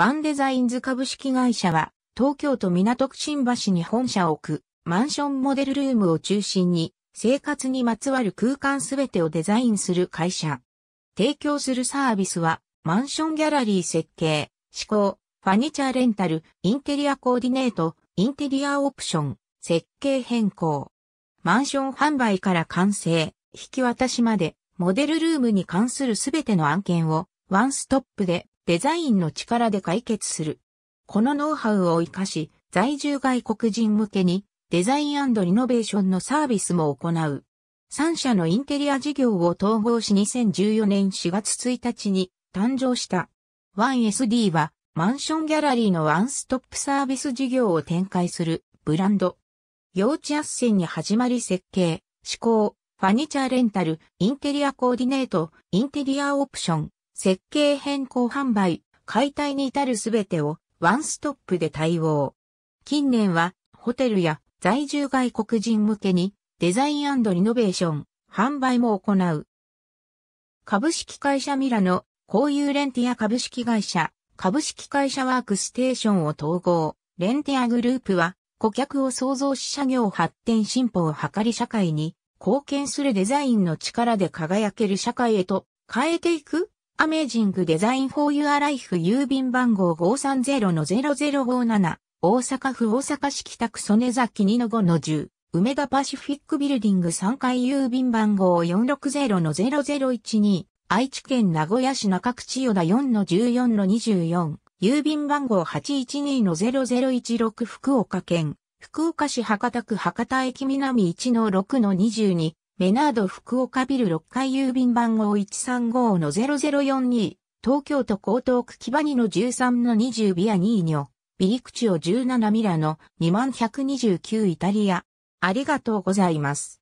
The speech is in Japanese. ONE DESIGNS株式会社は、東京都港区新橋に本社を置く、マンションモデルルームを中心に、生活にまつわる空間すべてをデザインする会社。提供するサービスは、マンションギャラリー設計、施工、ファニチャーレンタル、インテリアコーディネート、インテリアオプション、設計変更。マンション販売から完成、引き渡しまで、モデルルームに関するすべての案件を、ワンストップで、デザインの力で解決する。このノウハウを活かし、在住外国人向けにデザイン&リノベーションのサービスも行う。3社のインテリア事業を統合し2014年4月1日に誕生した。ONE SD はマンションギャラリーのワンストップサービス事業を展開するブランド。用地斡旋に始まり設計、施工、ファニチャーレンタル、インテリアコーディネート、インテリアオプション。設計変更販売、解体に至るすべてをワンストップで対応。近年はホテルや在住外国人向けにデザイン&リノベーション、販売も行う。株式会社ミラノ、公有レンティア株式会社、株式会社ワークステーションを統合。レンティアグループは顧客を創造し社業発展進歩を図り社会に貢献するデザインの力で輝ける社会へと変えていくアメージングデザインフォーユアライフ郵便番号 530-0057 大阪府大阪市北区曽根崎 2-5-10 梅田パシフィックビルディング3階郵便番号 460-0012 愛知県名古屋市中区千代田 4-14-24 郵便番号 812-0016 福岡県福岡市博多区博多駅南 1-6-22メナード福岡ビル6階郵便番号 135-0042 東京都江東区木場 2-13-20 ビアニーニョビリクチオ17ミラノ2129イタリア。ありがとうございます。